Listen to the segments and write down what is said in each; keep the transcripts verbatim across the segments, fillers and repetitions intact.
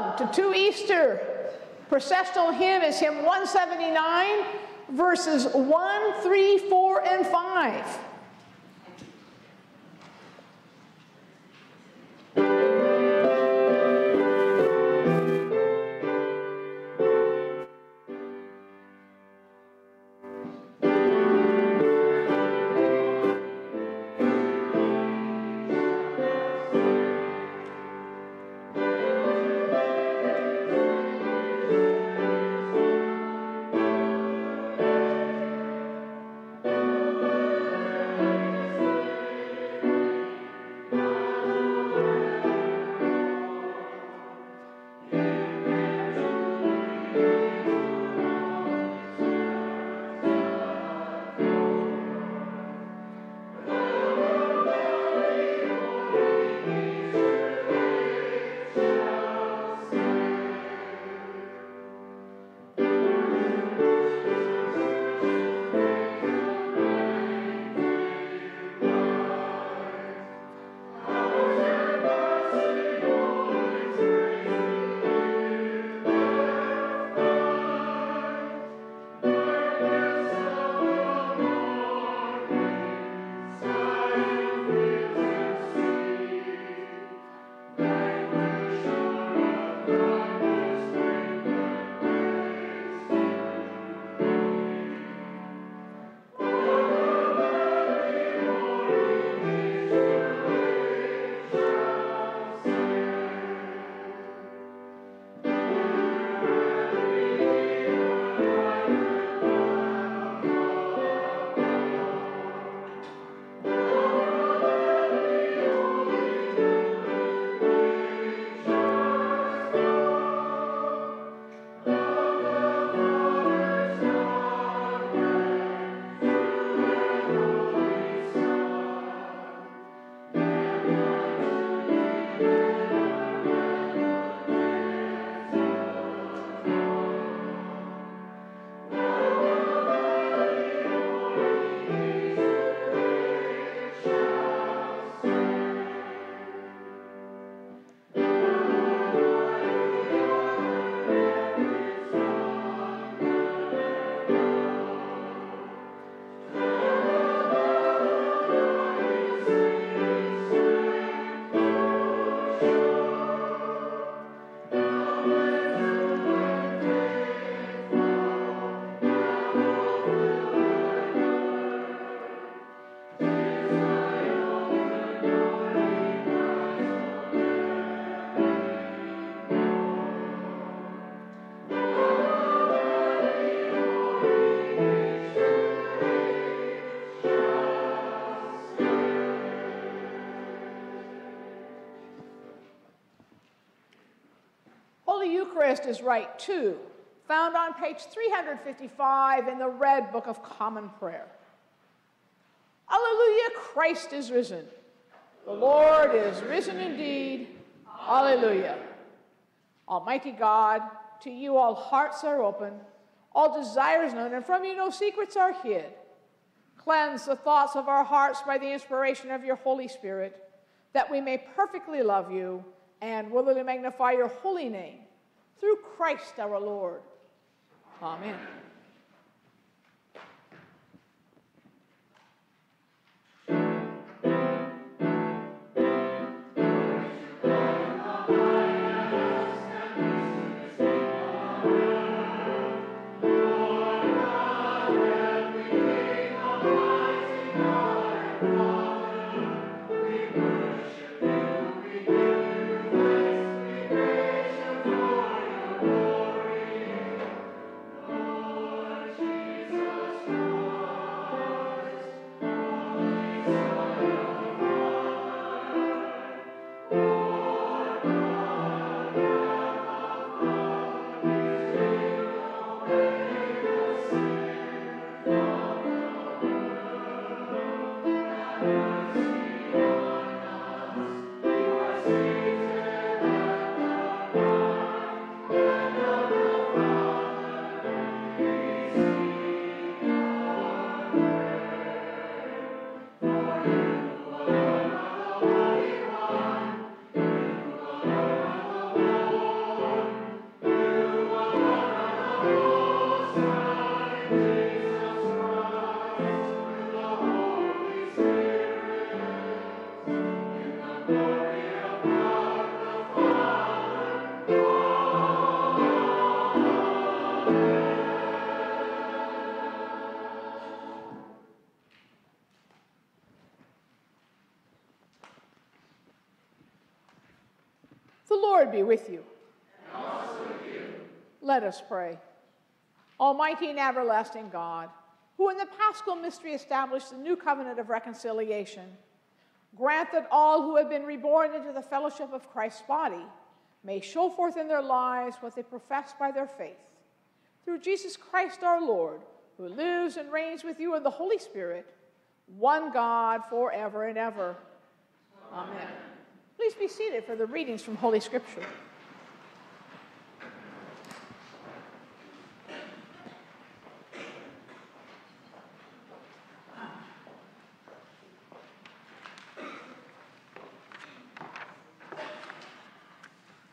Welcome to Two Easter. Processional hymn is hymn one seventy-nine, verses one, three, four, and five. Is Rite two, found on page three fifty-five in the Red Book of Common Prayer. Alleluia, Christ is risen. The Lord is risen indeed. Alleluia. Almighty God, to you all hearts are open, all desires known, and from you no secrets are hid. Cleanse the thoughts of our hearts by the inspiration of your Holy Spirit, that we may perfectly love you and worthily magnify your holy name. Through Christ our Lord. Amen. Lord be with you. And also with you. Let us pray. Almighty and everlasting God, who in the Paschal mystery established the new covenant of reconciliation, grant that all who have been reborn into the fellowship of Christ's body may show forth in their lives what they profess by their faith. Through Jesus Christ our Lord, who lives and reigns with you in the Holy Spirit, one God forever and ever. Amen. Amen. Please be seated for the readings from Holy Scripture.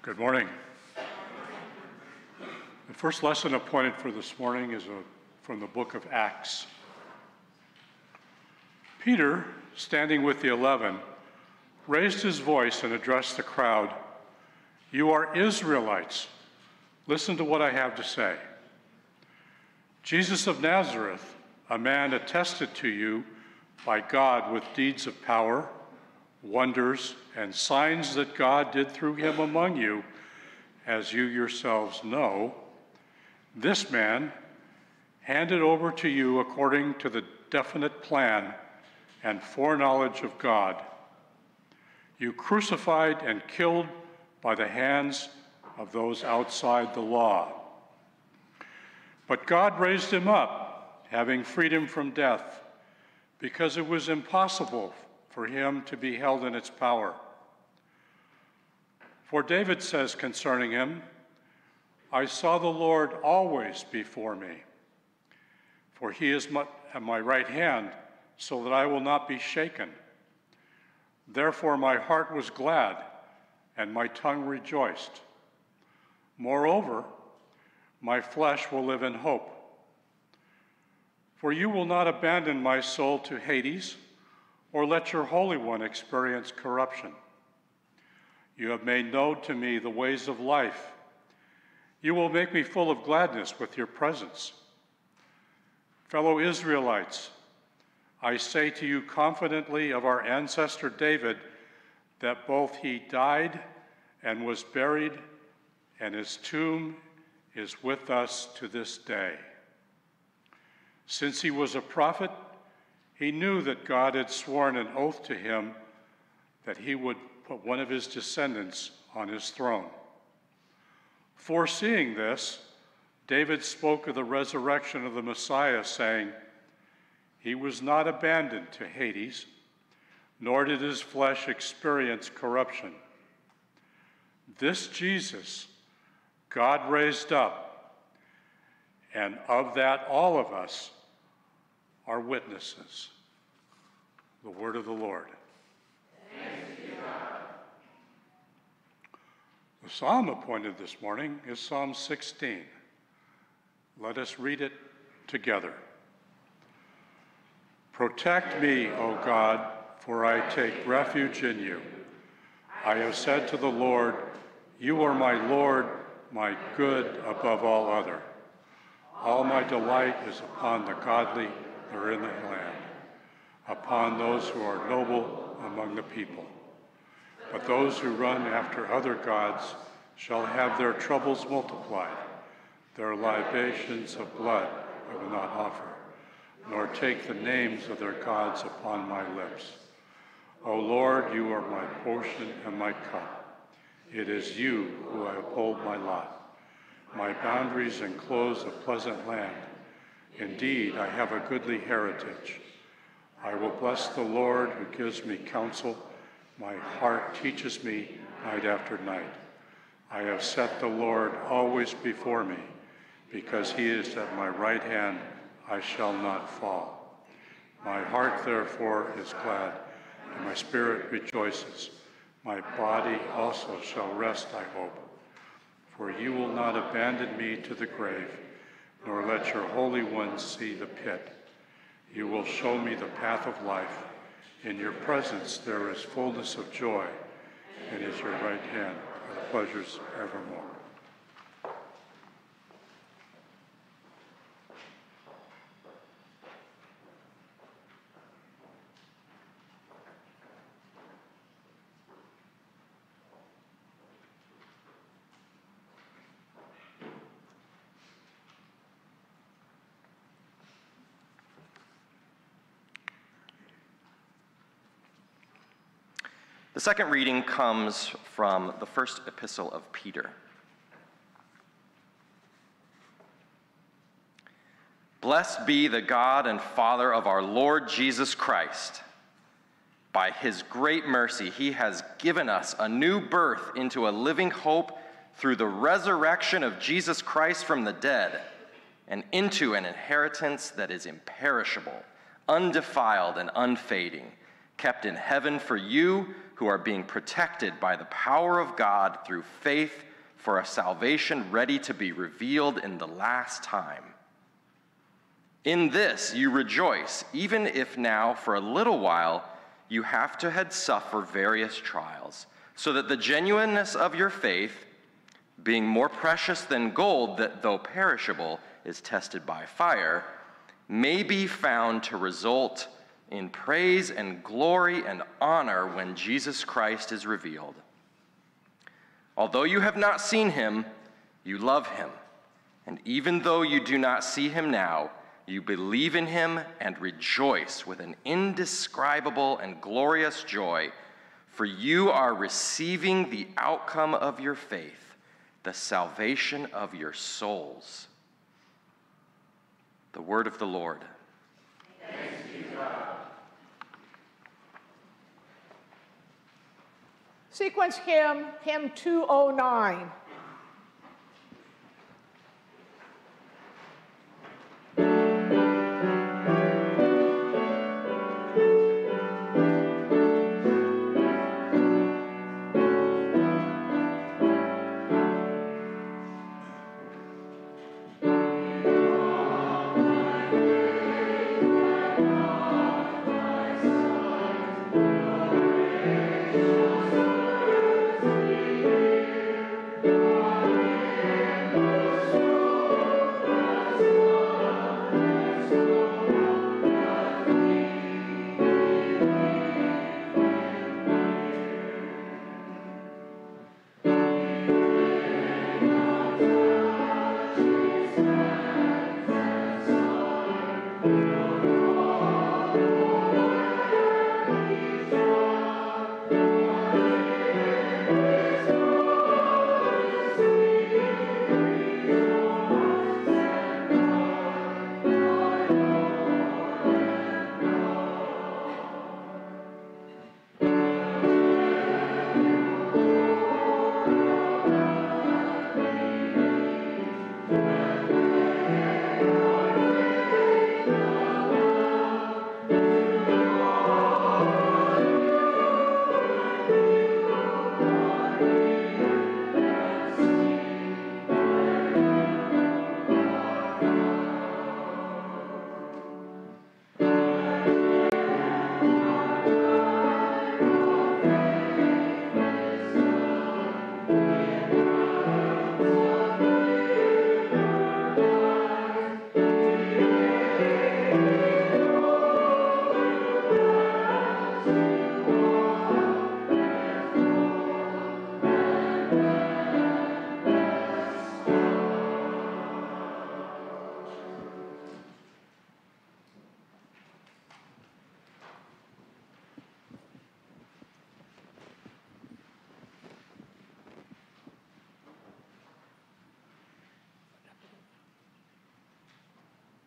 Good morning. The first lesson appointed for this morning is a, from the book of Acts. Peter, standing with the eleven, raised his voice and addressed the crowd. You are Israelites. Listen to what I have to say. Jesus of Nazareth, a man attested to you by God with deeds of power, wonders and signs that God did through him among you, as you yourselves know. This man handed over to you according to the definite plan and foreknowledge of God. You crucified and killed by the hands of those outside the law. But God raised him up, having freed him from death, because it was impossible for him to be held in its power. For David says concerning him, I saw the Lord always before me, for he is at my right hand, so that I will not be shaken. Therefore my heart was glad, and my tongue rejoiced. Moreover, my flesh will live in hope. For you will not abandon my soul to Hades, or let your Holy One experience corruption. You have made known to me the ways of life. You will make me full of gladness with your presence. Fellow Israelites, I say to you confidently of our ancestor David, that both he died and was buried, and his tomb is with us to this day. Since he was a prophet, he knew that God had sworn an oath to him that he would put one of his descendants on his throne. Foreseeing this, David spoke of the resurrection of the Messiah, saying, He was not abandoned to Hades, nor did his flesh experience corruption. This Jesus God raised up, and of that all of us are witnesses. The word of the Lord. Thanks be to God. The psalm appointed this morning is Psalm sixteen. Let us read it together. Protect me, O God, for I take refuge in you. I have said to the Lord, You are my Lord, my good above all other. All my delight is upon the godly are in the land, upon those who are noble among the people. But those who run after other gods shall have their troubles multiplied. Their libations of blood I will not offer, nor take the names of their gods upon my lips. O Lord, you are my portion and my cup. It is you who I uphold my lot. My boundaries enclose a pleasant land. Indeed, I have a goodly heritage. I will bless the Lord who gives me counsel. My heart teaches me night after night. I have set the Lord always before me. Because he is at my right hand, I shall not fall. My heart, therefore, is glad, and my spirit rejoices. My body also shall rest, I hope. For you will not abandon me to the grave, nor let your Holy One see the pit. You will show me the path of life. In your presence there is fullness of joy, and at your right hand are the pleasures evermore. The second reading comes from the first epistle of Peter. Blessed be the God and Father of our Lord Jesus Christ. By his great mercy, he has given us a new birth into a living hope through the resurrection of Jesus Christ from the dead, and into an inheritance that is imperishable, undefiled, and unfading, kept in heaven for you who are being protected by the power of God through faith for a salvation ready to be revealed in the last time. In this you rejoice, even if now for a little while you have to have suffered various trials, so that the genuineness of your faith, being more precious than gold that though perishable is tested by fire, may be found to result in praise and glory and honor when Jesus Christ is revealed. Although you have not seen him, you love him, and even though you do not see him now, you believe in him and rejoice with an indescribable and glorious joy, for you are receiving the outcome of your faith, the salvation of your souls. The word of the Lord. Thanks be God. Sequence hymn, hymn two oh nine.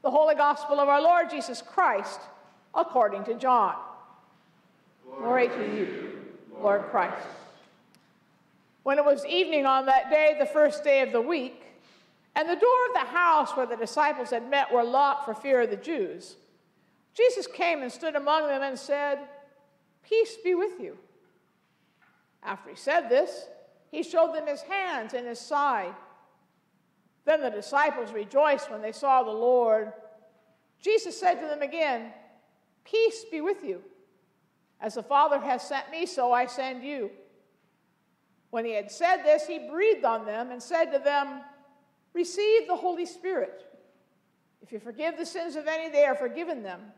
The Holy Gospel of our Lord Jesus Christ, according to John. Glory, Glory to you, Lord Christ. When it was evening on that day, the first day of the week, and the door of the house where the disciples had met were locked for fear of the Jews, Jesus came and stood among them and said, "Peace be with you." After he said this, he showed them his hands and his side. Then the disciples rejoiced when they saw the Lord. Jesus said to them again, "Peace be with you. As the Father has sent me, so I send you." When he had said this, he breathed on them and said to them, "Receive the Holy Spirit. If you forgive the sins of any, they are forgiven them.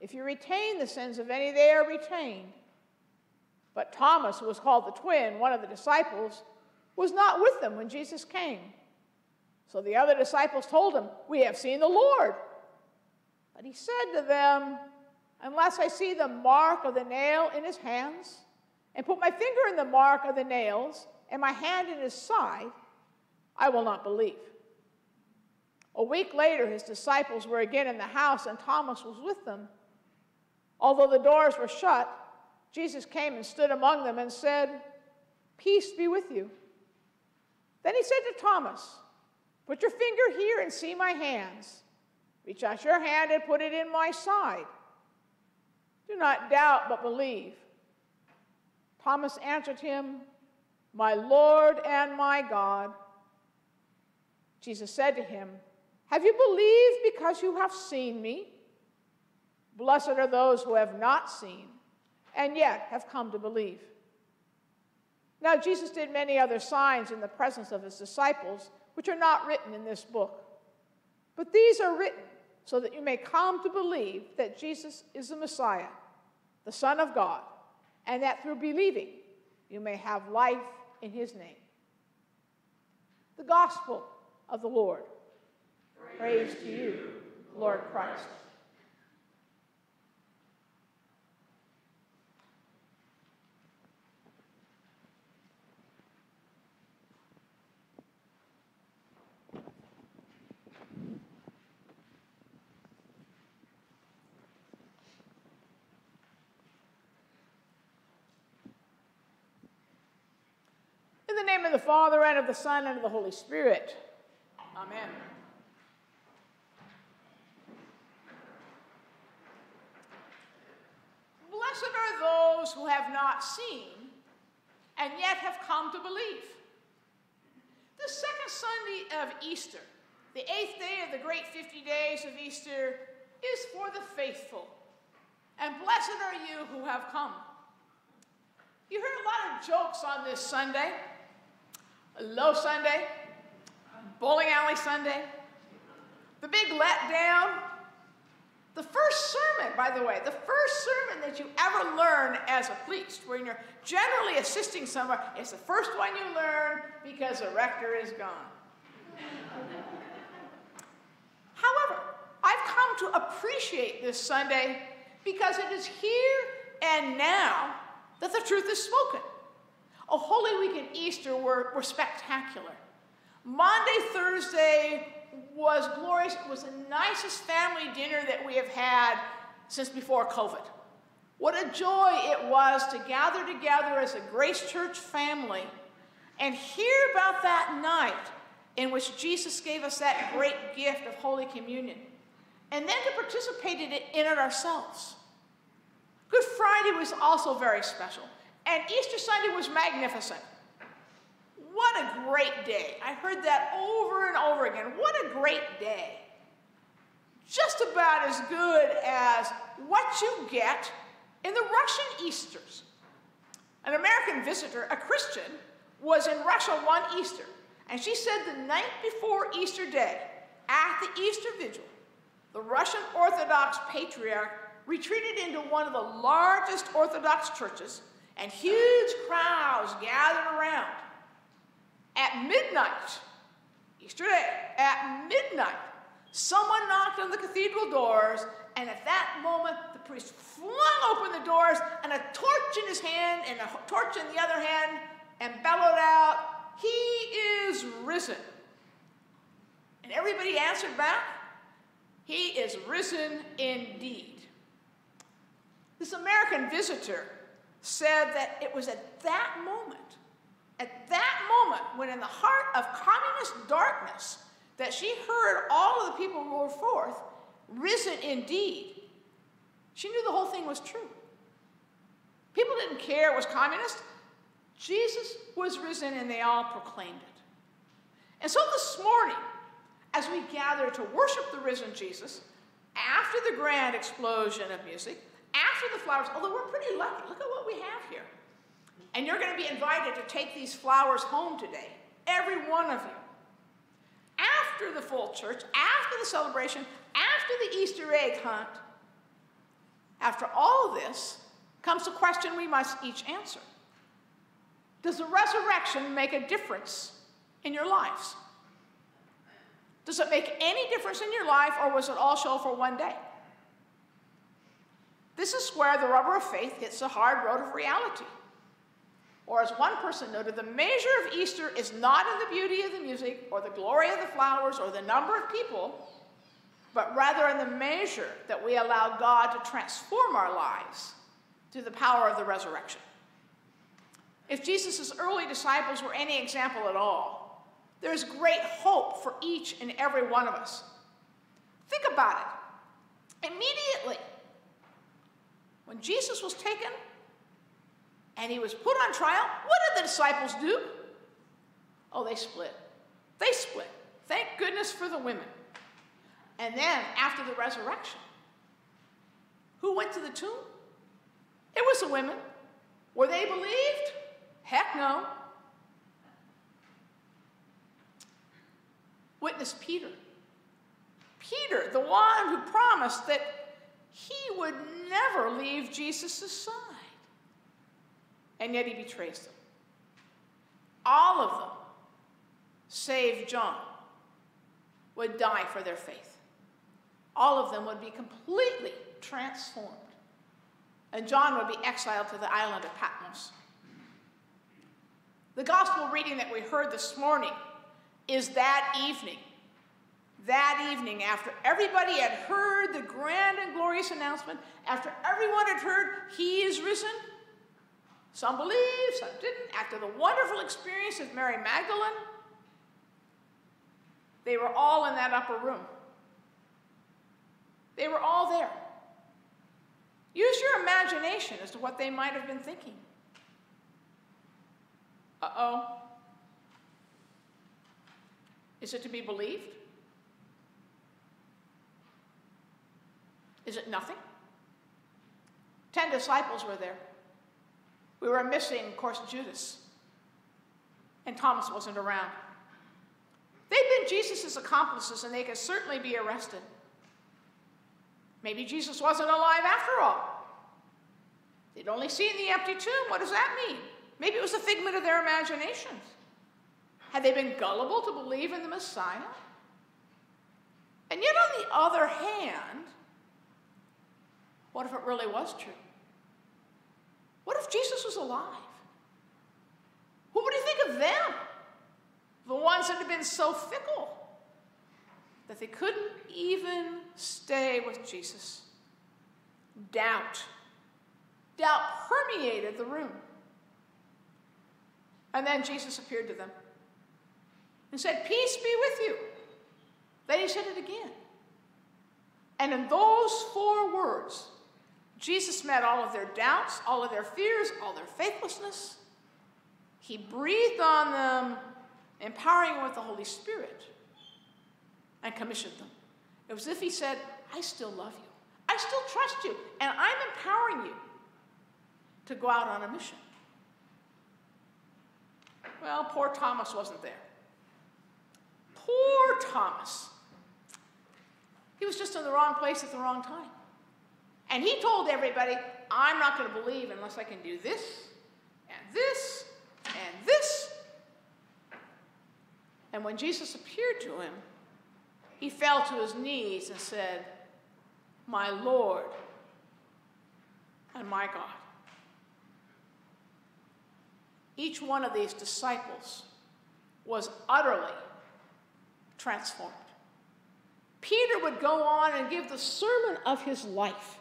If you retain the sins of any, they are retained." But Thomas, who was called the twin, one of the disciples, was not with them when Jesus came. So the other disciples told him, "We have seen the Lord." But he said to them, "Unless I see the mark of the nail in his hands, and put my finger in the mark of the nails and my hand in his side, I will not believe." A week later, his disciples were again in the house, and Thomas was with them. Although the doors were shut, Jesus came and stood among them and said, "Peace be with you." Then he said to Thomas, "Put your finger here and see my hands. Reach out your hand and put it in my side. Do not doubt, but believe." Thomas answered him, "My Lord and my God." Jesus said to him, "Have you believed because you have seen me? Blessed are those who have not seen and yet have come to believe." Now Jesus did many other signs in the presence of his disciples, which are not written in this book. But these are written so that you may come to believe that Jesus is the Messiah, the Son of God, and that through believing you may have life in his name. The Gospel of the Lord. Praise, Praise to you, Lord Christ. In the name of the Father, and of the Son, and of the Holy Spirit. Amen. Blessed are those who have not seen, and yet have come to believe. The second Sunday of Easter, the eighth day of the great fifty days of Easter, is for the faithful. And blessed are you who have come. You heard a lot of jokes on this Sunday. Low Sunday, bowling alley Sunday, the big letdown. The first sermon, by the way, the first sermon that you ever learn as a priest, when you're generally assisting someone, it's the first one you learn because the rector is gone. However, I've come to appreciate this Sunday because it is here and now that the truth is spoken. A Holy Week and Easter were, were spectacular. Monday, Thursday was glorious. It was the nicest family dinner that we have had since before COVID. What a joy it was to gather together as a Grace Church family and hear about that night in which Jesus gave us that great gift of Holy Communion, and then to participate in it, in it ourselves. Good Friday was also very special. And Easter Sunday was magnificent. What a great day. I heard that over and over again. What a great day. Just about as good as what you get in the Russian Easters. An American visitor, a Christian, was in Russia one Easter. And she said the night before Easter Day, at the Easter Vigil, the Russian Orthodox Patriarch retreated into one of the largest Orthodox churches, and huge crowds gathered around. At midnight, Easter Day, at midnight, someone knocked on the cathedral doors, and at that moment, the priest flung open the doors, and a torch in his hand, and a torch in the other hand, and bellowed out, "He is risen." And everybody answered back, "He is risen indeed." This American visitor said that it was at that moment, at that moment when in the heart of communist darkness, that she heard all of the people roar forth, "Risen indeed." She knew the whole thing was true. People didn't care it was communist. Jesus was risen, and they all proclaimed it. And so this morning, as we gather to worship the risen Jesus, after the grand explosion of music, after the flowers, although we're pretty lucky, look at what we have here. And you're going to be invited to take these flowers home today, every one of you. After the full church, after the celebration, after the Easter egg hunt, after all this comes a question we must each answer. Does the resurrection make a difference in your lives? Does it make any difference in your life, or was it all show for one day? This is where the rubber of faith hits the hard road of reality. Or as one person noted, the measure of Easter is not in the beauty of the music or the glory of the flowers or the number of people, but rather in the measure that we allow God to transform our lives through the power of the resurrection. If Jesus' early disciples were any example at all, there is great hope for each and every one of us. Think about it. Immediately, when Jesus was taken and he was put on trial, what did the disciples do? Oh, they split. They split. Thank goodness for the women. And then, after the resurrection, who went to the tomb? It was the women. Were they believed? Heck no. Witness Peter. Peter, the one who promised that he would never leave Jesus' side. And yet he betrays them. All of them, save John, would die for their faith. All of them would be completely transformed. And John would be exiled to the island of Patmos. The gospel reading that we heard this morning is that evening. That evening, after everybody had heard the grand and glorious announcement, after everyone had heard, he is risen. Some believed, some didn't. After the wonderful experience of Mary Magdalene, they were all in that upper room. They were all there. Use your imagination as to what they might have been thinking. Uh-oh. Is it to be believed? Is it nothing? Ten disciples were there. We were missing, of course, Judas. And Thomas wasn't around. They'd been Jesus' accomplices, and they could certainly be arrested. Maybe Jesus wasn't alive after all. They'd only seen the empty tomb. What does that mean? Maybe it was a figment of their imaginations. Had they been gullible to believe in the Messiah? And yet, on the other hand, what if it really was true? What if Jesus was alive? What would he think of them? The ones that had been so fickle that they couldn't even stay with Jesus. Doubt. Doubt permeated the room. And then Jesus appeared to them and said, "Peace be with you." Then he said it again. And in those four words, Jesus met all of their doubts, all of their fears, all their faithlessness. He breathed on them, empowering them with the Holy Spirit, and commissioned them. It was as if he said, "I still love you. I still trust you, and I'm empowering you to go out on a mission." Well, poor Thomas wasn't there. Poor Thomas. He was just in the wrong place at the wrong time. And he told everybody, "I'm not going to believe unless I can do this, and this, and this." And when Jesus appeared to him, he fell to his knees and said, "My Lord and my God." Each one of these disciples was utterly transformed. Peter would go on and give the sermon of his life.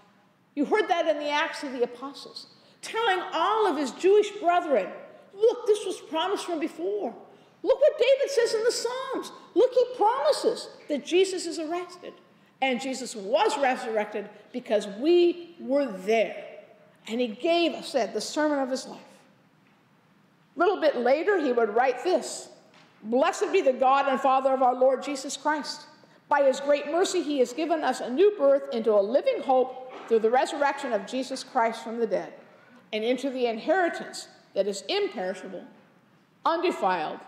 You heard that in the Acts of the Apostles, telling all of his Jewish brethren, "Look, this was promised from before. Look what David says in the Psalms. Look, he promises that Jesus is arrested." And Jesus was resurrected because we were there. And he gave us that, the sermon of his life. A little bit later, he would write this: "Blessed be the God and Father of our Lord Jesus Christ. By his great mercy, he has given us a new birth into a living hope through the resurrection of Jesus Christ from the dead, and into the inheritance that is imperishable, undefiled,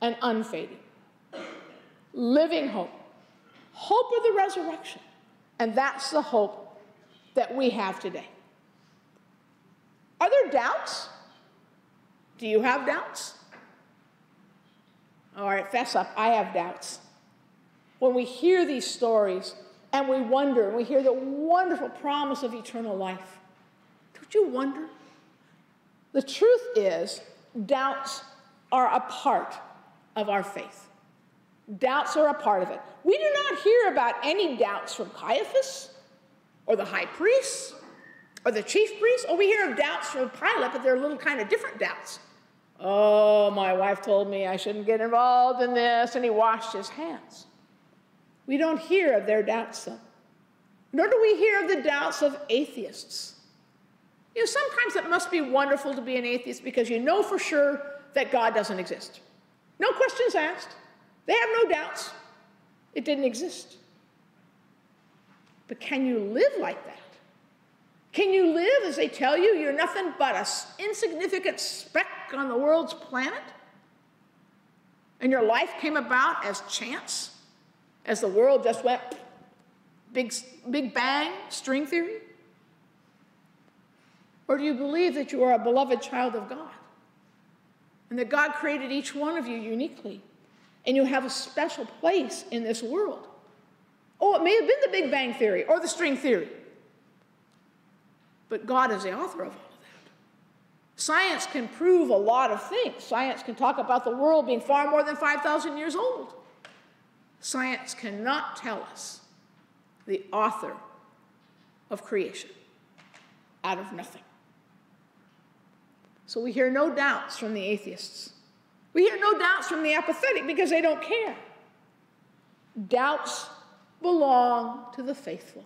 and unfading." Living hope. Hope of the resurrection. And that's the hope that we have today. Are there doubts? Do you have doubts? All right, fess up. I have doubts. When we hear these stories and we wonder, and we hear the wonderful promise of eternal life, don't you wonder? The truth is, doubts are a part of our faith. Doubts are a part of it. We do not hear about any doubts from Caiaphas or the high priest or the chief priest. Or we hear of doubts from Pilate, but they're little kind of different doubts. Oh, my wife told me I shouldn't get involved in this, and he washed his hands. We don't hear of their doubts, though. Nor do we hear of the doubts of atheists. You know, sometimes it must be wonderful to be an atheist because you know for sure that God doesn't exist. No questions asked. They have no doubts. It didn't exist. But can you live like that? Can you live as they tell you you're nothing but an insignificant speck on the world's planet? And your life came about as chance, as the world just went big, big bang, string theory? Or do you believe that you are a beloved child of God and that God created each one of you uniquely and you have a special place in this world? Oh, it may have been the Big Bang Theory or the string theory, but God is the author of all of that. Science can prove a lot of things. Science can talk about the world being far more than five thousand years old. Science cannot tell us the author of creation out of nothing. So we hear no doubts from the atheists. We hear no doubts from the apathetic because they don't care. Doubts belong to the faithful.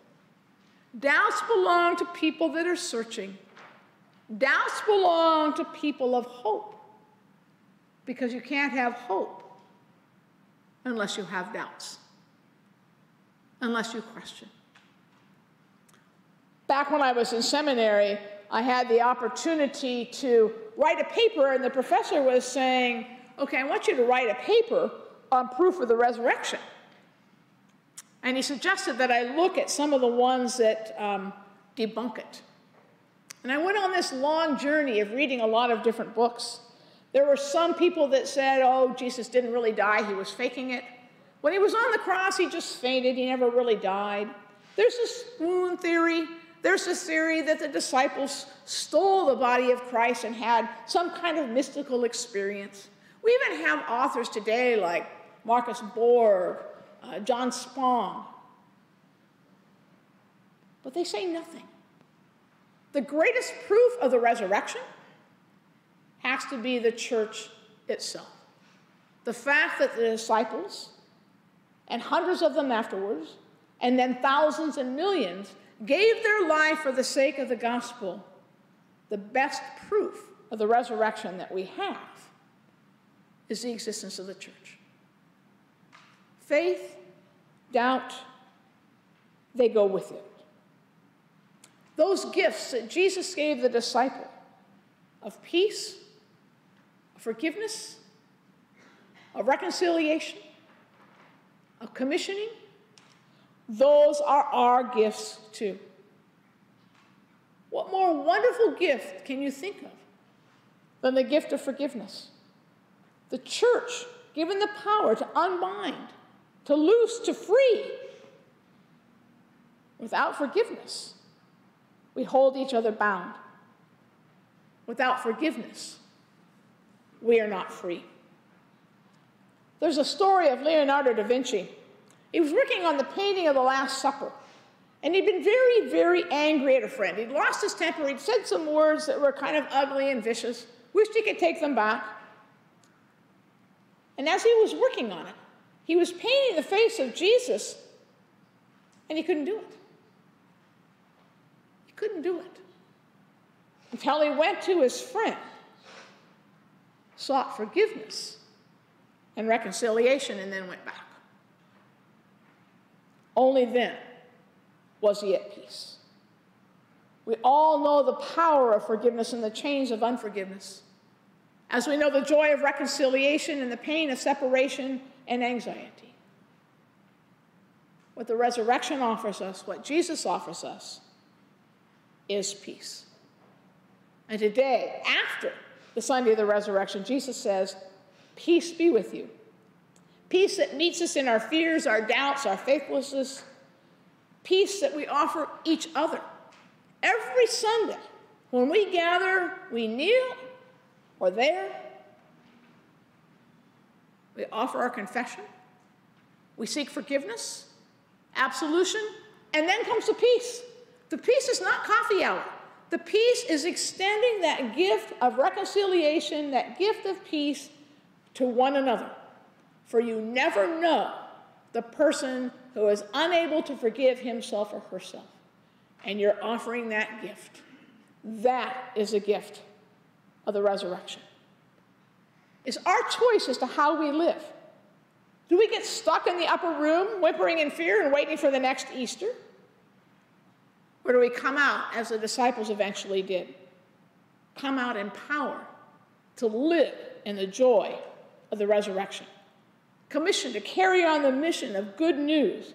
Doubts belong to people that are searching. Doubts belong to people of hope, because you can't have hope unless you have doubts, unless you question. Back when I was in seminary, I had the opportunity to write a paper, and the professor was saying, okay, I want you to write a paper on proof of the resurrection. And he suggested that I look at some of the ones that um, debunk it. And I went on this long journey of reading a lot of different books. There were some people that said, oh, Jesus didn't really die, he was faking it. When he was on the cross, he just fainted, he never really died. There's this wound theory. There's this theory that the disciples stole the body of Christ and had some kind of mystical experience. We even have authors today like Marcus Borg, Uh, John Spong. But they say nothing. The greatest proof of the resurrection has to be the church itself. The fact that the disciples, and hundreds of them afterwards, and then thousands and millions, gave their life for the sake of the gospel, the best proof of the resurrection that we have is the existence of the church. Faith, doubt, they go with it. Those gifts that Jesus gave the disciple of peace, of forgiveness, of reconciliation, of commissioning, those are our gifts too. What more wonderful gift can you think of than the gift of forgiveness? The church, given the power to unbind, to loose, to free. Without forgiveness, we hold each other bound. Without forgiveness, we are not free. There's a story of Leonardo da Vinci. He was working on the painting of the Last Supper, and he'd been very, very angry at a friend. He'd lost his temper. He'd said some words that were kind of ugly and vicious, wished he could take them back. And as he was working on it, he was painting the face of Jesus, and he couldn't do it. He couldn't do it until he went to his friend, sought forgiveness and reconciliation, and then went back. Only then was he at peace. We all know the power of forgiveness and the chains of unforgiveness, as we know the joy of reconciliation and the pain of separation and anxiety. What the resurrection offers us, what Jesus offers us, is peace. And today, after the Sunday of the resurrection, Jesus says, peace be with you. Peace that meets us in our fears, our doubts, our faithlessness. Peace that we offer each other every Sunday When we gather, we kneel, or there. We offer our confession. We seek forgiveness, absolution, and then comes the peace. The peace is not coffee hour. The peace is extending that gift of reconciliation, that gift of peace to one another. For you never know the person who is unable to forgive himself or herself. And you're offering that gift. That is a gift of the resurrection. It's our choice as to how we live. Do we get stuck in the upper room, whimpering in fear and waiting for the next Easter? Or do we come out, as the disciples eventually did, come out in power to live in the joy of the resurrection? Commissioned to carry on the mission of good news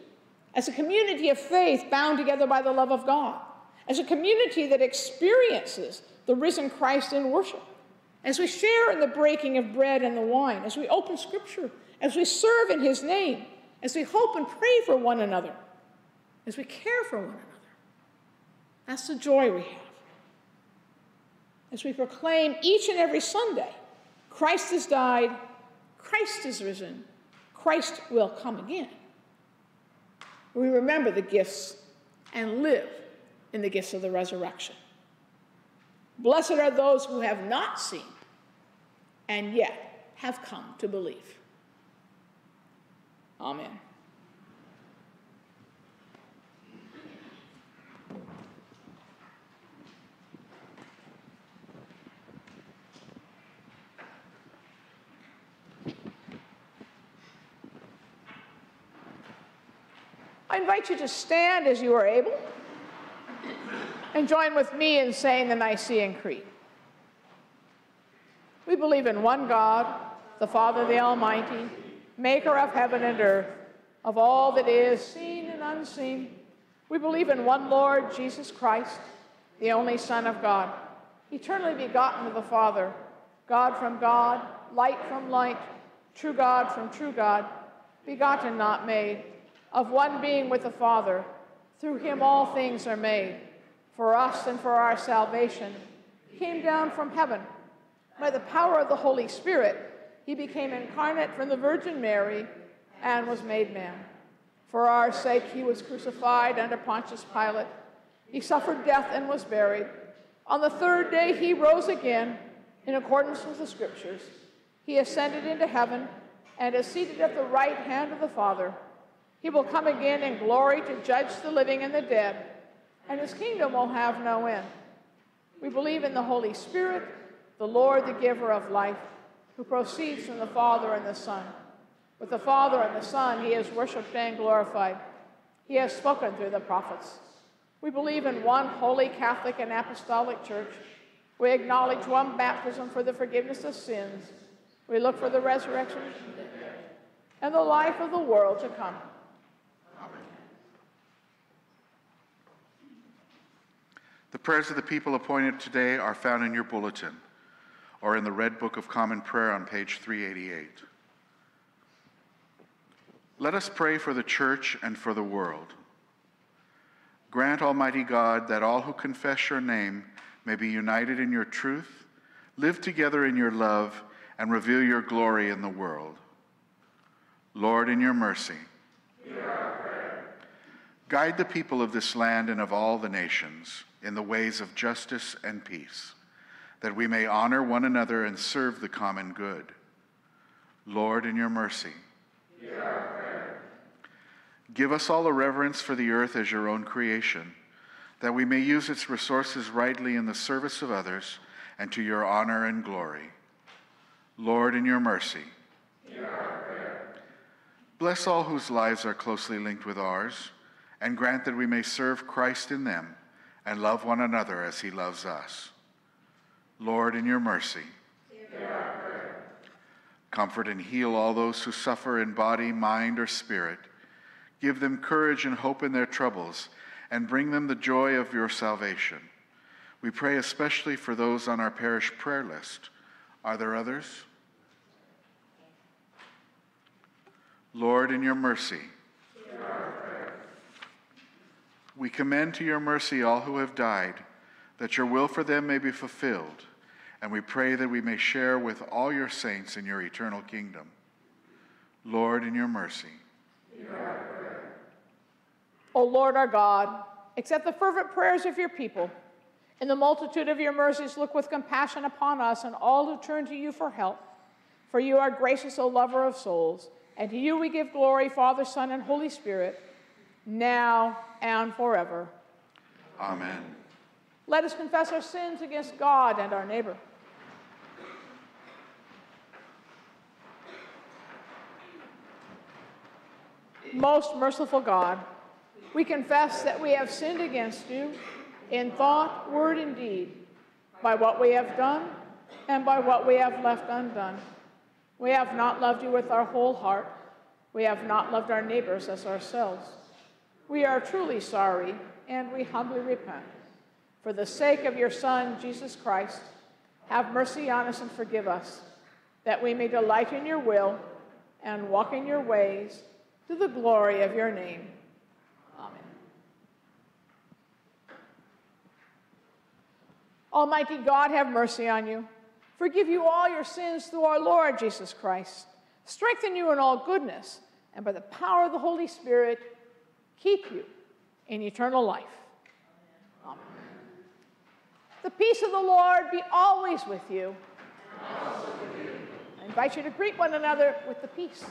as a community of faith bound together by the love of God, as a community that experiences the risen Christ in worship, as we share in the breaking of bread and the wine, as we open Scripture, as we serve in His name, as we hope and pray for one another, as we care for one another. That's the joy we have. As we proclaim each and every Sunday, Christ has died, Christ is risen, Christ will come again. We remember the gifts and live in the gifts of the resurrection. Blessed are those who have not seen and yet have come to believe. Amen. I invite you to stand as you are able and join with me in saying the Nicene Creed. We believe in one God, the Father, the Almighty, maker of heaven and earth, of all that is seen and unseen. We believe in one Lord, Jesus Christ, the only Son of God, eternally begotten of the Father, God from God, light from light, true God from true God, begotten, not made, of one being with the Father. Through him all things are made. For us and for our salvation, he came down from heaven. By the power of the Holy Spirit, he became incarnate from the Virgin Mary and was made man. For our sake, he was crucified under Pontius Pilate. He suffered death and was buried. On the third day, he rose again in accordance with the Scriptures. He ascended into heaven and is seated at the right hand of the Father. He will come again in glory to judge the living and the dead, and his kingdom will have no end. We believe in the Holy Spirit, the Lord, the giver of life, who proceeds from the Father and the Son. With the Father and the Son, he is worshiped and glorified. He has spoken through the prophets. We believe in one holy Catholic and Apostolic Church. We acknowledge one baptism for the forgiveness of sins. We look for the resurrection and the life of the world to come. The prayers of the people appointed today are found in your bulletin or in the Red Book of Common Prayer on page three eighty-eight. Let us pray for the church and for the world. Grant, Almighty God, that all who confess your name may be united in your truth, live together in your love, and reveal your glory in the world. Lord, in your mercy, hear our prayer. Guide the people of this land and of all the nations in the ways of justice and peace, that we may honor one another and serve the common good. Lord, in your mercy, hear our prayer. Give us all a reverence for the earth as your own creation, that we may use its resources rightly in the service of others and to your honor and glory. Lord, in your mercy, hear our prayer. Bless all whose lives are closely linked with ours, and grant that we may serve Christ in them and love one another as he loves us. Lord, in your mercy, hear our prayer. Comfort and heal all those who suffer in body, mind, or spirit. Give them courage and hope in their troubles, and bring them the joy of your salvation. We pray especially for those on our parish prayer list. Are there others? Lord, in your mercy, hear our prayer. We commend to your mercy all who have died, that your will for them may be fulfilled, and we pray that we may share with all your saints in your eternal kingdom. Lord, in your mercy. Hear our prayer. O Lord our God, accept the fervent prayers of your people. In the multitude of your mercies, look with compassion upon us and all who turn to you for help. For you are gracious, O lover of souls, and to you we give glory, Father, Son, and Holy Spirit, now and forever. Amen. Let us confess our sins against God and our neighbor. Most merciful God, we confess that we have sinned against you in thought, word, and deed, by what we have done and by what we have left undone. We have not loved you with our whole heart. We have not loved our neighbors as ourselves. We are truly sorry, and we humbly repent. For the sake of your Son, Jesus Christ, have mercy on us and forgive us, that we may delight in your will and walk in your ways, to the glory of your name. Amen. Almighty God, have mercy on you. Forgive you all your sins through our Lord Jesus Christ. Strengthen you in all goodness, and by the power of the Holy Spirit, keep you in eternal life. Amen. The peace of the Lord be always with you. And also with you. I invite you to greet one another with the peace.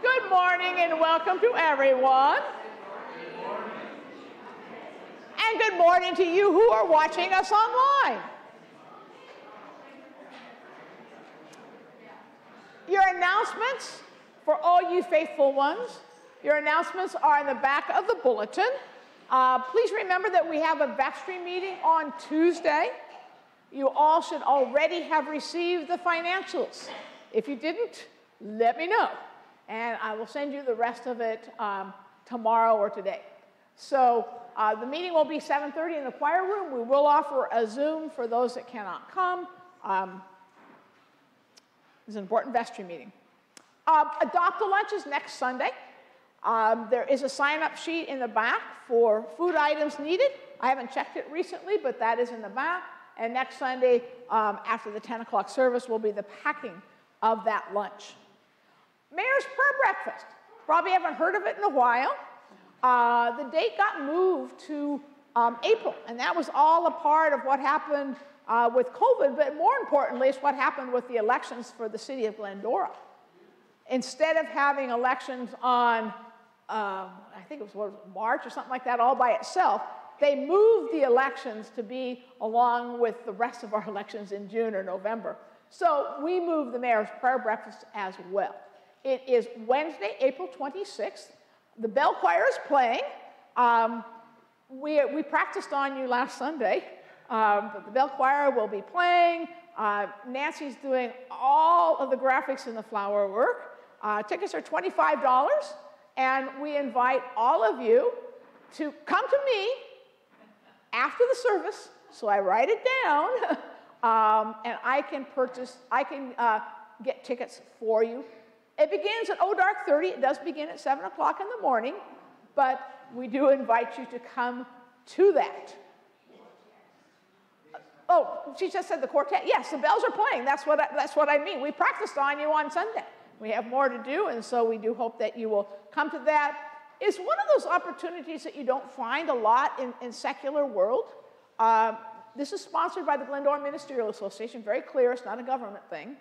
Good morning and welcome to everyone. Good morning. And good morning to you who are watching us online. Your announcements for all you faithful ones, your announcements are in the back of the bulletin. Uh, please remember that we have a vestry meeting on Tuesday. You all should already have received the financials. If you didn't, let me know, and I will send you the rest of it um, tomorrow or today. So uh, the meeting will be seven thirty in the choir room. We will offer a Zoom for those that cannot come. Um, it's an important vestry meeting. Uh, Adopt-a-Lunch is next Sunday. Um, there is a sign-up sheet in the back for food items needed. I haven't checked it recently, but that is in the back. And next Sunday, um, after the ten o'clock service, will be the packing of that lunch. Mayor's Prayer Breakfast. Probably haven't heard of it in a while. Uh, the date got moved to um, April, and that was all a part of what happened uh, with COVID, but more importantly, it's what happened with the elections for the city of Glendora. Instead of having elections on, uh, I think it was what, March or something like that, all by itself, they moved the elections to be along with the rest of our elections in June or November. So we moved the Mayor's Prayer Breakfast as well. It is Wednesday, April twenty-sixth. The bell choir is playing. Um, we, we practiced on you last Sunday. Um, the bell choir will be playing. Uh, Nancy's doing all of the graphics and the flower work. Uh, tickets are twenty-five dollars, and we invite all of you to come to me after the service, so I write it down, um, and I can purchase, I can uh, get tickets for you. It begins at oh dark thirty. It does begin at seven o'clock in the morning, but we do invite you to come to that. Oh, she just said the quartet. Yes, the bells are playing. That's what I, that's what I mean. We practiced on you on Sunday. We have more to do, and so we do hope that you will come to that. It's one of those opportunities that you don't find a lot in, in secular world. Uh, this is sponsored by the Glendora Ministerial Association. Very clear, it's not a government thing.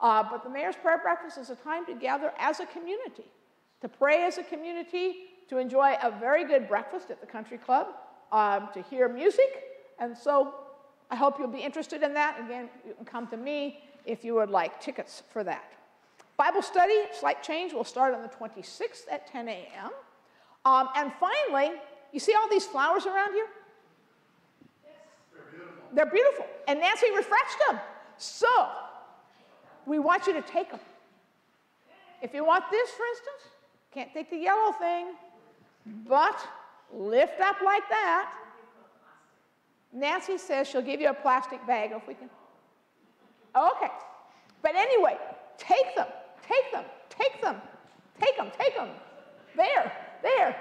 Uh, but the Mayor's Prayer Breakfast is a time to gather as a community, to pray as a community, to enjoy a very good breakfast at the country club, um, to hear music. And so I hope you'll be interested in that. Again, you can come to me if you would like tickets for that. Bible study, slight change, will start on the twenty-sixth at ten a m Um, and finally, you see all these flowers around here? Yes. They're beautiful. They're beautiful. And Nancy refreshed them. So we want you to take them. If you want this, for instance, can't take the yellow thing, but lift up like that. Nancy says she'll give you a plastic bag if we can. Okay. But anyway, take them, take them, take them, take them, take them. There. There.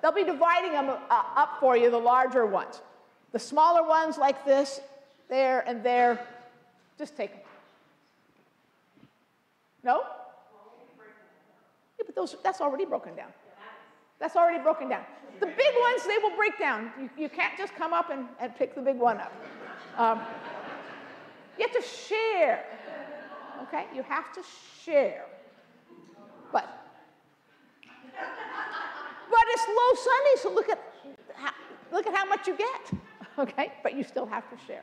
They'll be dividing them up for you, the larger ones. The smaller ones like this, there and there, just take them. No? Yeah, but those, that's already broken down. That's already broken down. The big ones, they will break down. You, you can't just come up and, and pick the big one up. Um, you have to share. Okay? You have to share. But... But it's low Sunday, so look at, how, look at how much you get, okay? But you still have to share.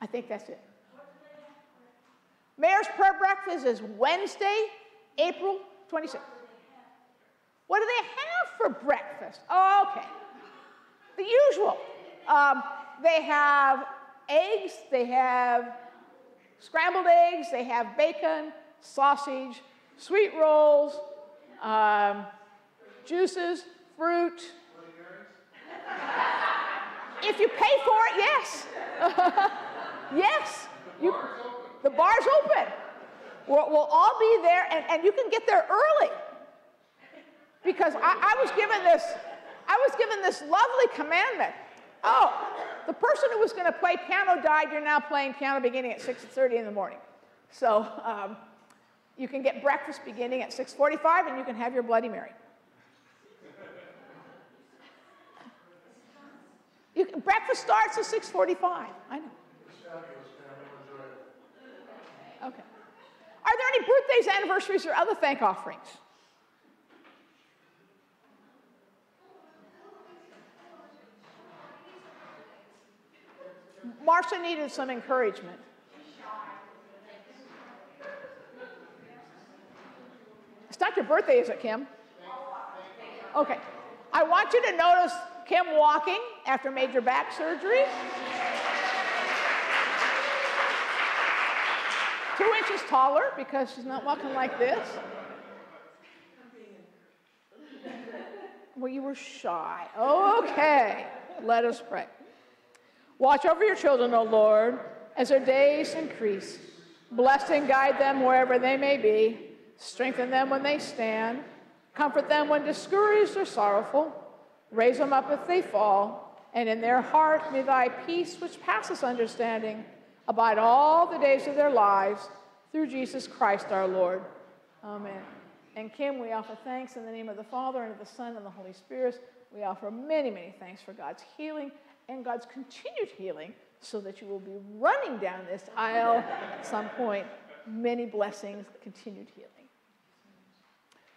I think that's it. Mayor's Prayer Breakfast is Wednesday, April twenty-sixth. What do they have for breakfast? Okay, the usual. Um, they have eggs, they have scrambled eggs, they have bacon, sausage, sweet rolls, um, juices, fruit. If you pay for it, yes. Yes. You, the bar's open. We'll, we'll all be there, and, and you can get there early. Because I, I was given this, I was given this lovely commandment. Oh, the person who was going to play piano died. You're now playing piano beginning at six thirty in the morning. So. Um, You can get breakfast beginning at six forty-five, and you can have your Bloody Mary. You can, breakfast starts at six forty-five. I know. Okay. Are there any birthdays, anniversaries, or other thank offerings? Marcia needed some encouragement. It's not your birthday, is it, Kim? Okay. I want you to notice Kim walking after major back surgery. Two inches taller because she's not walking like this. Well, you were shy. Okay. Let us pray. Watch over your children, O Lord, as their days increase. Bless and guide them wherever they may be. Strengthen them when they stand. Comfort them when discouraged or sorrowful. Raise them up if they fall. And in their heart may thy peace, which passes understanding, abide all the days of their lives, through Jesus Christ our Lord. Amen. And Kim, we offer thanks in the name of the Father, and of the Son, and the Holy Spirit. We offer many, many thanks for God's healing and God's continued healing, so that you will be running down this aisle at some point. Many blessings, continued healing.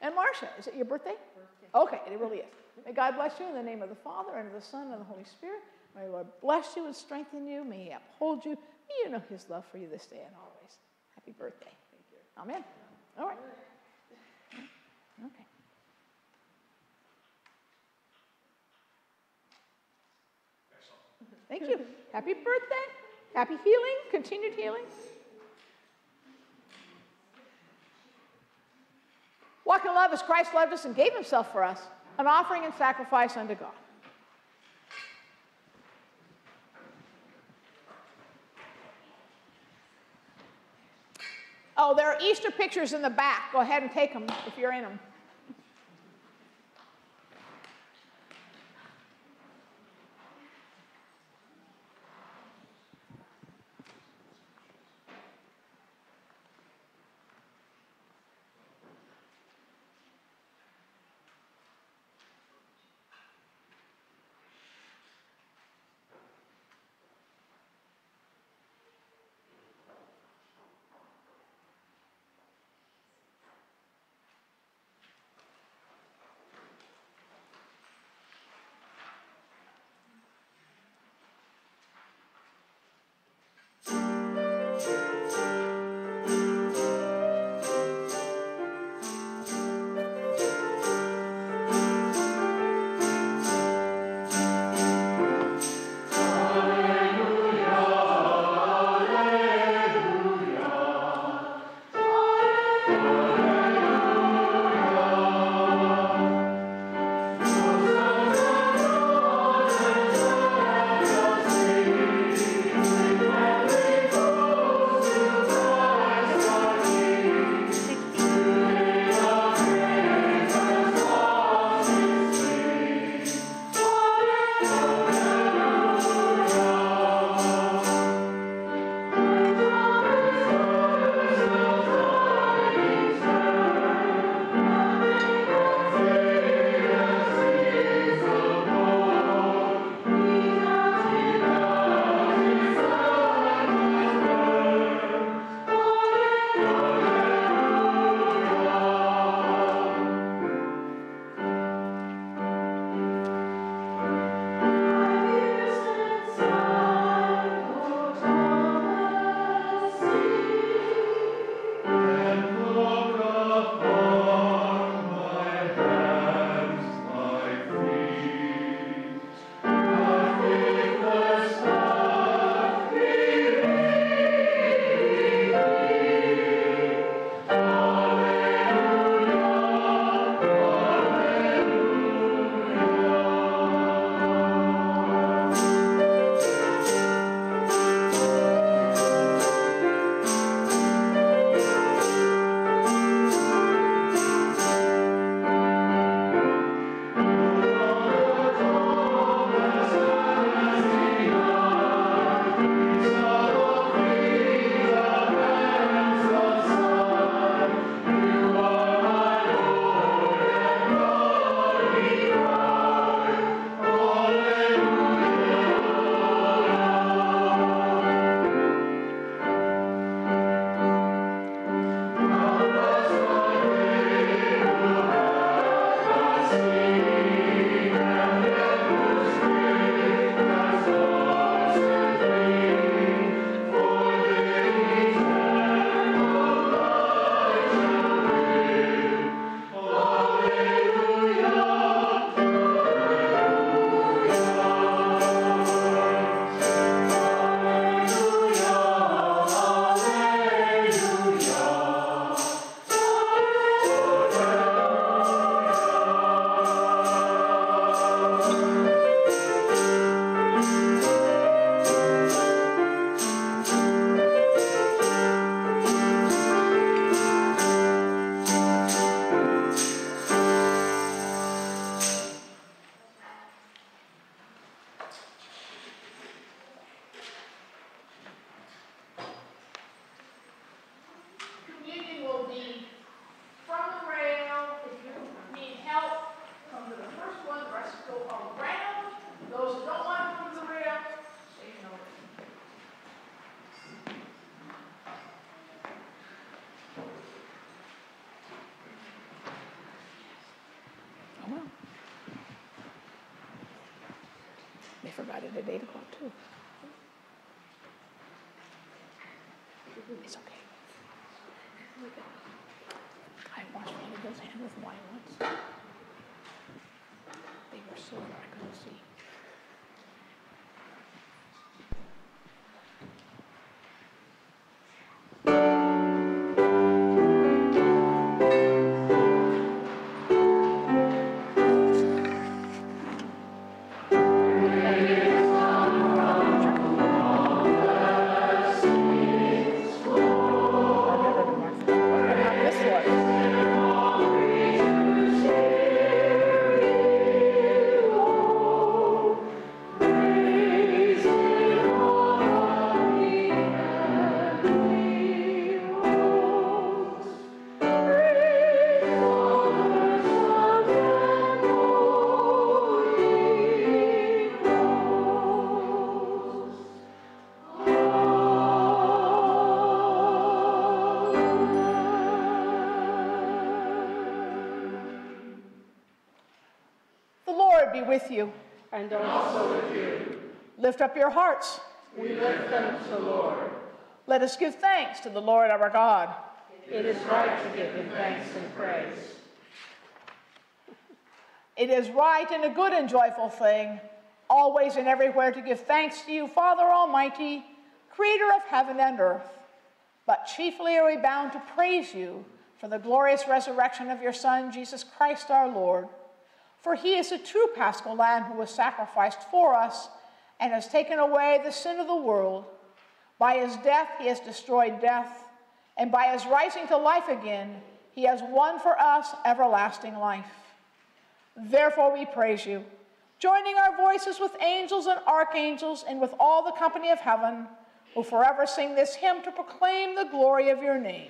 And Marcia, is it your birthday? birthday? Okay, it really is. May God bless you in the name of the Father, and of the Son, and of the Holy Spirit. May the Lord bless you and strengthen you. May He uphold you. May you know His love for you this day and always. Happy birthday. Thank you. Amen. All right. Okay. Thank you. Happy birthday. Happy healing. Continued healing. Walk in love as Christ loved us and gave himself for us, an offering and sacrifice unto God. Oh, there are Easter pictures in the back. Go ahead and take them if you're in them. At eight o'clock too. It's okay. I washed one of those hands with wine once. They were so dark I couldn't see. this one. And also with you. Lift up your hearts. We lift them to the Lord. Let us give thanks to the Lord our God. It is right to give him thanks and praise. It is right and a good and joyful thing, always and everywhere, to give thanks to you, Father Almighty, creator of heaven and earth. But chiefly are we bound to praise you for the glorious resurrection of your Son, Jesus Christ our Lord. For he is the true Paschal Lamb who was sacrificed for us and has taken away the sin of the world. By his death he has destroyed death, and by his rising to life again he has won for us everlasting life. Therefore we praise you, joining our voices with angels and archangels and with all the company of heaven, who forever sing this hymn to proclaim the glory of your name.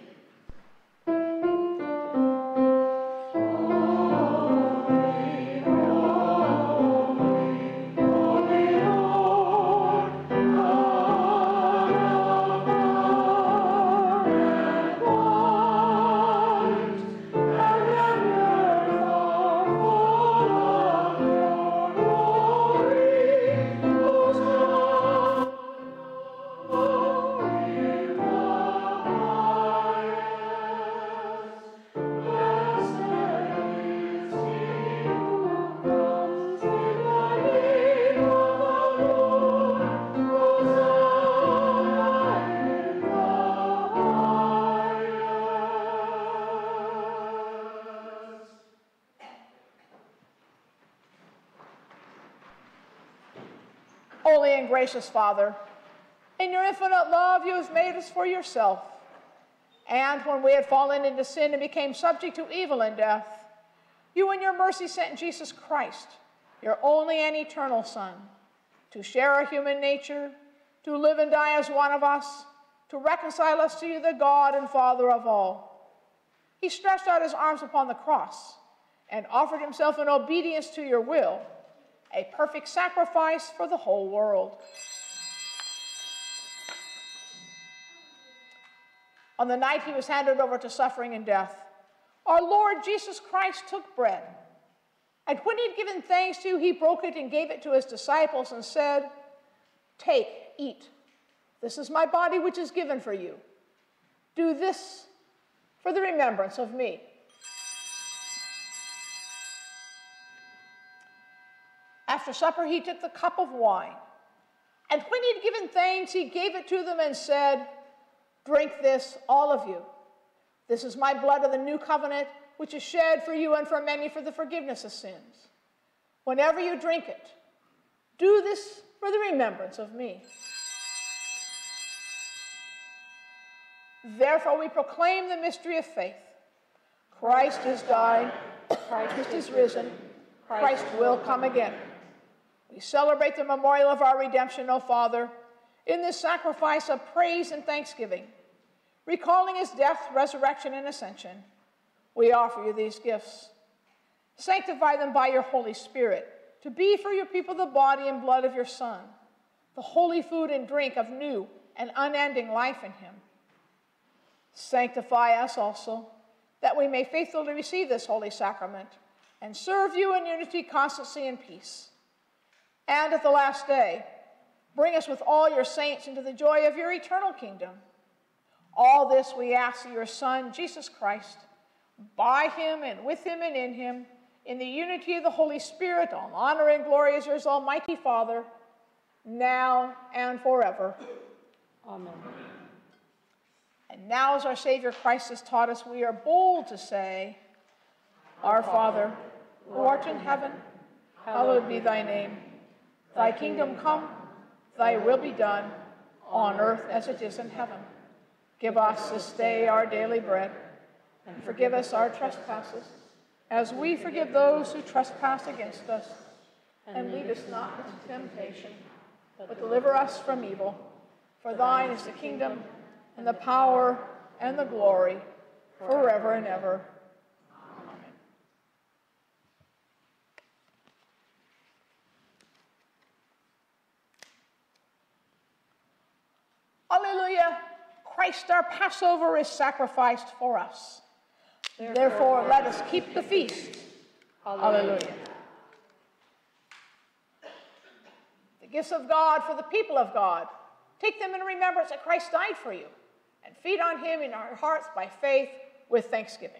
Holy and gracious Father, in your infinite love you have made us for yourself. And when we had fallen into sin and became subject to evil and death, you in your mercy sent Jesus Christ, your only and eternal Son, to share our human nature, to live and die as one of us, to reconcile us to you, the God and Father of all. He stretched out his arms upon the cross and offered himself in obedience to your will, a perfect sacrifice for the whole world. On the night he was handed over to suffering and death, our Lord Jesus Christ took bread, and when he had given thanks to you, he broke it and gave it to his disciples and said, "Take, eat. This is my body which is given for you. Do this for the remembrance of me." After supper, he took the cup of wine, and when he had given thanks, he gave it to them and said, "Drink this, all of you. This is my blood of the new covenant, which is shed for you and for many for the forgiveness of sins. Whenever you drink it, do this for the remembrance of me." Therefore, we proclaim the mystery of faith. Christ is died, Christ is risen, Christ will come again. We celebrate the memorial of our redemption, O Father, in this sacrifice of praise and thanksgiving. Recalling his death, resurrection, and ascension, we offer you these gifts. Sanctify them by your Holy Spirit, to be for your people the body and blood of your Son, the holy food and drink of new and unending life in him. Sanctify us also, that we may faithfully receive this holy sacrament and serve you in unity, constancy, and peace. And at the last day, bring us with all your saints into the joy of your eternal kingdom. All this we ask of your Son, Jesus Christ, by him and with him and in him, in the unity of the Holy Spirit, all honor and glory is yours, Almighty Father, now and forever. Amen. And now, as our Savior Christ has taught us, we are bold to say, Our Father, who art in heaven, hallowed be thy name. Thy kingdom come, thy will be done, on earth as it is in heaven. Give us this day our daily bread, And forgive us our trespasses, as we forgive those who trespass against us. And lead us not into temptation, but deliver us from evil. For thine is the kingdom, and the power, and the glory, forever and ever. Amen. Alleluia! Christ our Passover is sacrificed for us. Therefore, Therefore let us keep the feast. Alleluia. Alleluia. The gifts of God for the people of God. Take them in remembrance that Christ died for you, and feed on him in our hearts by faith with thanksgiving.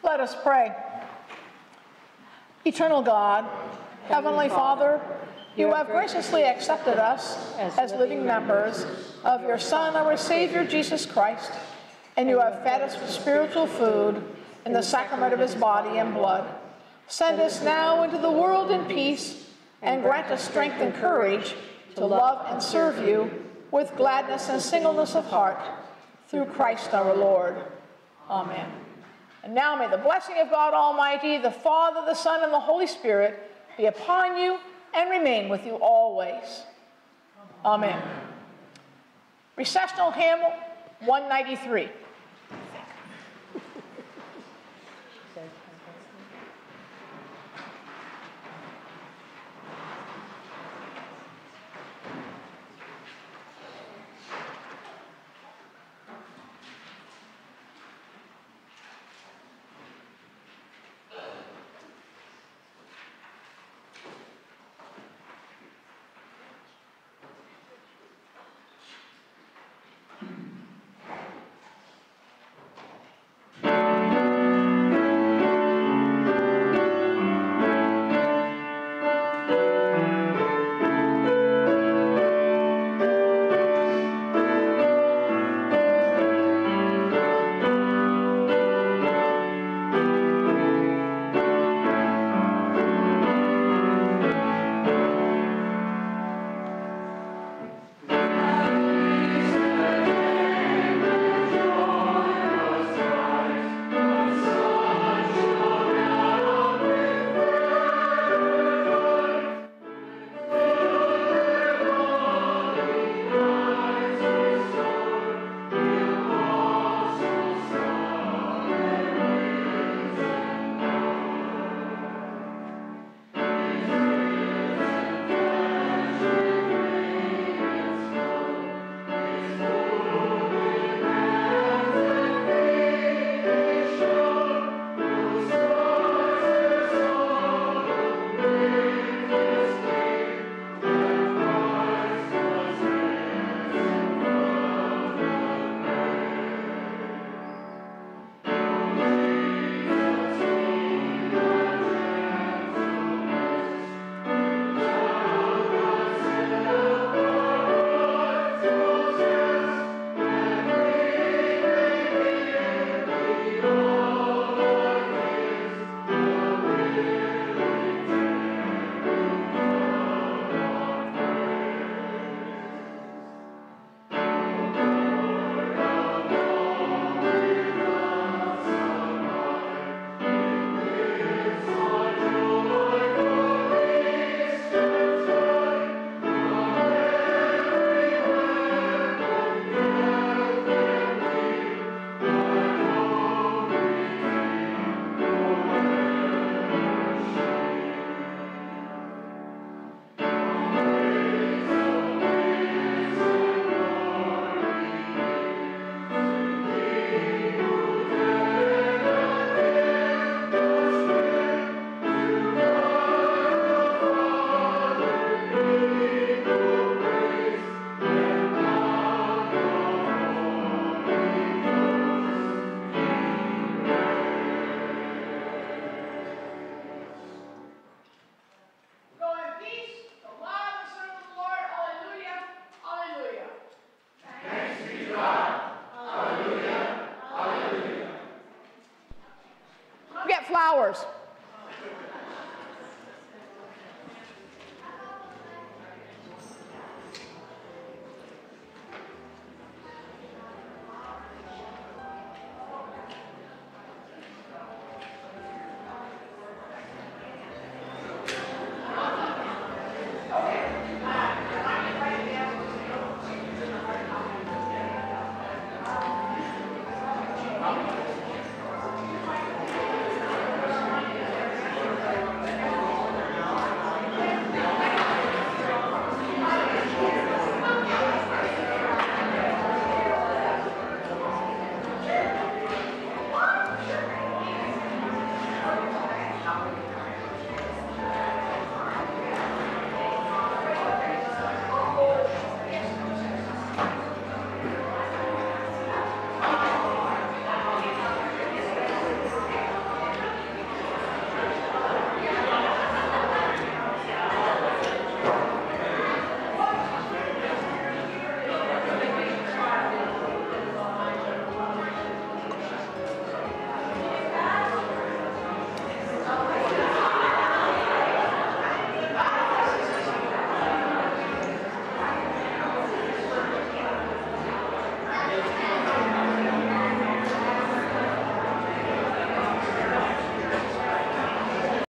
Let us pray. Eternal God, Heavenly Father, you have graciously accepted us as living members of your Son, our Savior, Jesus Christ, and you have fed us with spiritual food in the sacrament of his body and blood. Send us now into the world in peace, and grant us strength and courage to love and serve you with gladness and singleness of heart, through Christ our Lord. Amen. And now may the blessing of God Almighty, the Father, the Son, and the Holy Spirit be upon you and remain with you always. Amen. Amen. Recessional hymn one ninety-three.